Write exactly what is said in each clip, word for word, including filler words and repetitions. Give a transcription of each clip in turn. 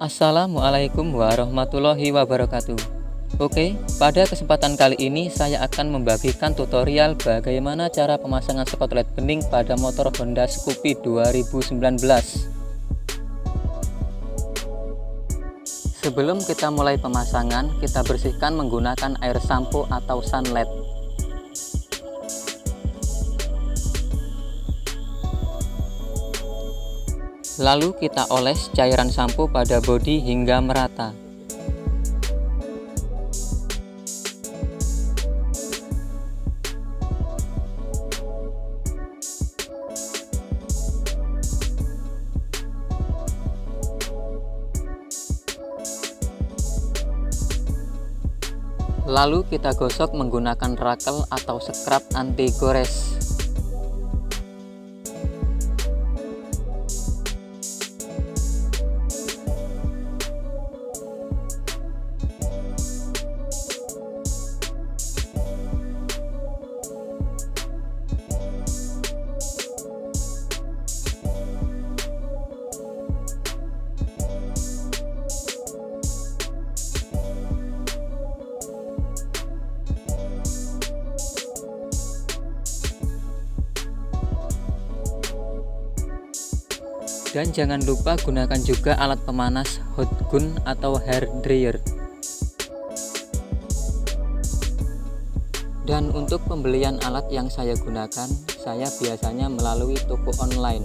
Assalamualaikum warahmatullahi wabarakatuh. Oke, pada kesempatan kali ini saya akan membagikan tutorial bagaimana cara pemasangan spotlight bening pada motor Honda Scoopy dua ribu sembilan belas. Sebelum kita mulai pemasangan, kita bersihkan menggunakan air sampo atau Sunlight. Lalu kita oles cairan sampo pada bodi hingga merata. Lalu kita gosok menggunakan rakel atau scrub anti gores. Dan jangan lupa gunakan juga alat pemanas hot gun atau hair dryer. Dan untuk pembelian alat yang saya gunakan, saya biasanya melalui toko online.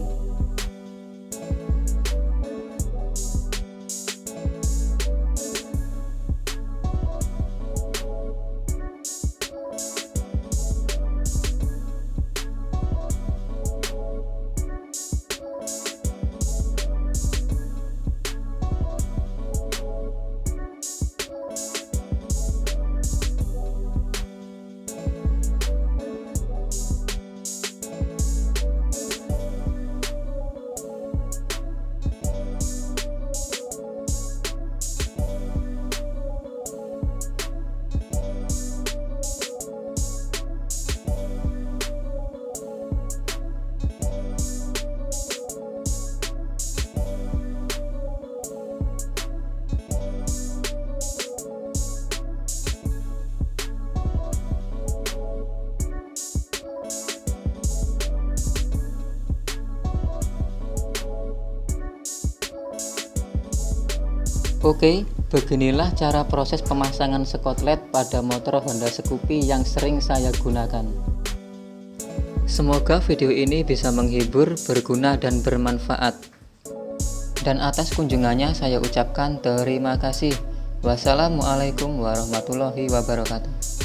Oke, beginilah cara proses pemasangan spotlight pada motor Honda Scoopy yang sering saya gunakan. Semoga video ini bisa menghibur, berguna, dan bermanfaat. Dan atas kunjungannya saya ucapkan terima kasih. Wassalamualaikum warahmatullahi wabarakatuh.